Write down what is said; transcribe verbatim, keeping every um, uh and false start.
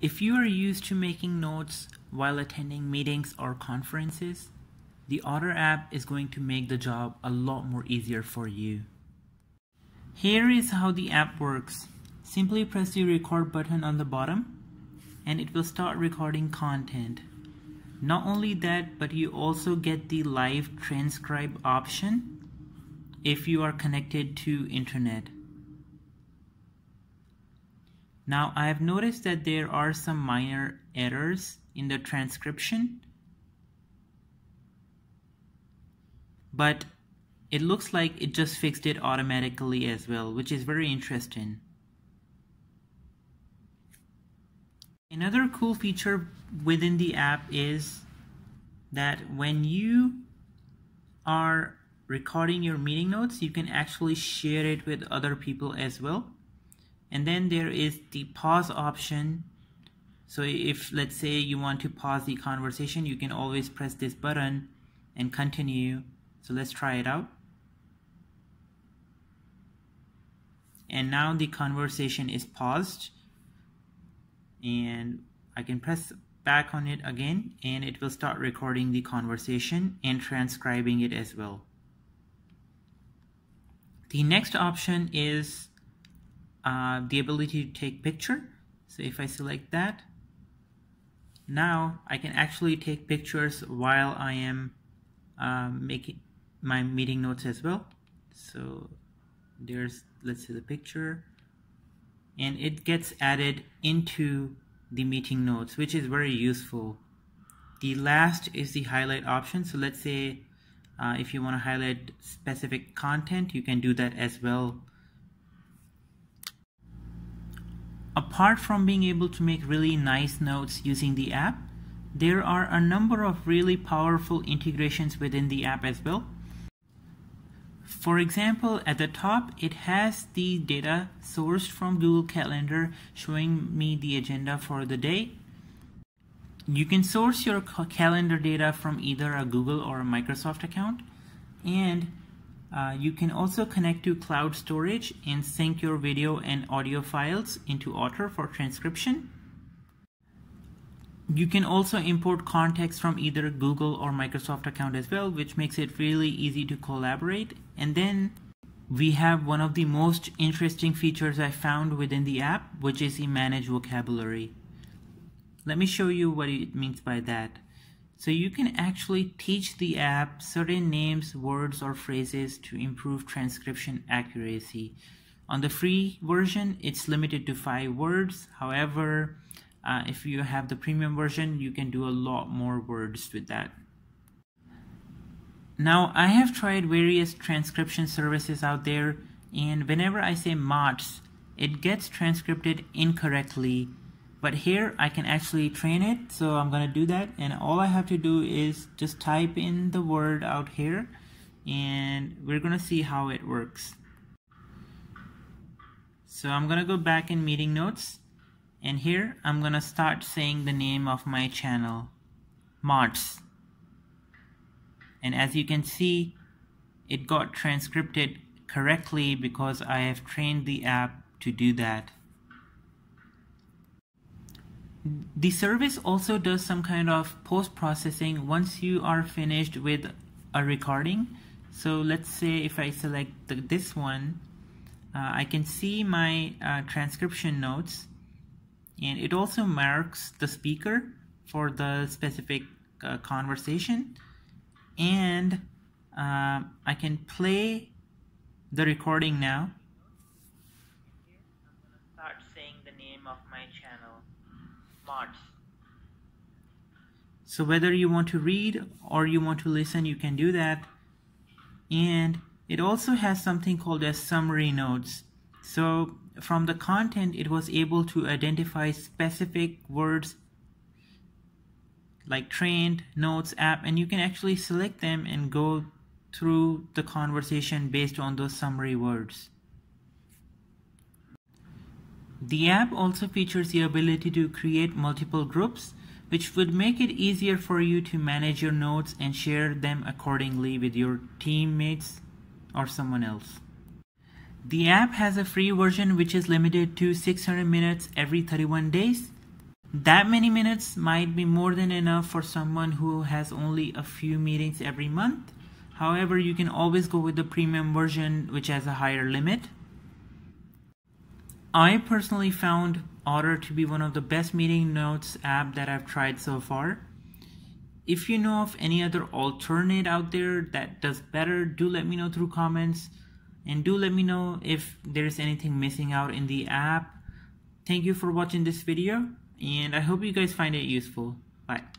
If you are used to making notes while attending meetings or conferences, the Otter app is going to make the job a lot more easier for you. Here is how the app works. Simply press the record button on the bottom and it will start recording content. Not only that, but you also get the live transcribe option if you are connected to internet. Now I have noticed that there are some minor errors in the transcription, but it looks like it just fixed it automatically as well, which is very interesting. Another cool feature within the app is that when you are recording your meeting notes, you can actually share it with other people as well. And then there is the pause option. So if, let's say, you want to pause the conversation, you can always press this button and continue. So let's try it out. And now the conversation is paused, and I can press back on it again and it will start recording the conversation and transcribing it as well. The next option is uh, the ability to take picture. So if I select that, now I can actually take pictures while I am uh, making my meeting notes as well. So there's, let's see, the picture, and it gets added into the meeting notes, which is very useful. The last is the highlight option. So let's say uh, if you want to highlight specific content, you can do that as well. Apart from being able to make really nice notes using the app, there are a number of really powerful integrations within the app as well. For example, at the top, it has the data sourced from Google Calendar showing me the agenda for the day. You can source your calendar data from either a Google or a Microsoft account, and uh, you can also connect to cloud storage and sync your video and audio files into Otter for transcription. You can also import contacts from either Google or Microsoft account as well, which makes it really easy to collaborate. And then we have one of the most interesting features I found within the app, which is the manage vocabulary. Let me show you what it means by that. So you can actually teach the app certain names, words, or phrases to improve transcription accuracy. On the free version, it's limited to five words. However, Uh, if you have the premium version, you can do a lot more words with that. Now, I have tried various transcription services out there, and whenever I say MOTz, it gets transcribed incorrectly. But here, I can actually train it, so I'm going to do that. And all I have to do is just type in the word out here, and we're going to see how it works. So I'm going to go back in meeting notes. And here I'm gonna start saying the name of my channel, MOTz. And as you can see, it got transcribed correctly because I have trained the app to do that. The service also does some kind of post-processing once you are finished with a recording. So let's say if I select the, this one, uh, I can see my uh, transcription notes. And it also marks the speaker for the specific uh, conversation. And uh, I can play the recording now. Here, I'm going to start saying the name of my channel, MOTz. So whether you want to read or you want to listen, you can do that. And it also has something called as summary notes. So from the content, it was able to identify specific words like trained, notes, app, and you can actually select them and go through the conversation based on those summary words. The app also features the ability to create multiple groups, which would make it easier for you to manage your notes and share them accordingly with your teammates or someone else. The app has a free version which is limited to six hundred minutes every thirty-one days. That many minutes might be more than enough for someone who has only a few meetings every month. However, you can always go with the premium version, which has a higher limit. I personally found Otter to be one of the best meeting notes app that I've tried so far. If you know of any other alternate out there that does better, do let me know through comments, and do let me know if there's anything missing out in the app. Thank you for watching this video, and I hope you guys find it useful. Bye.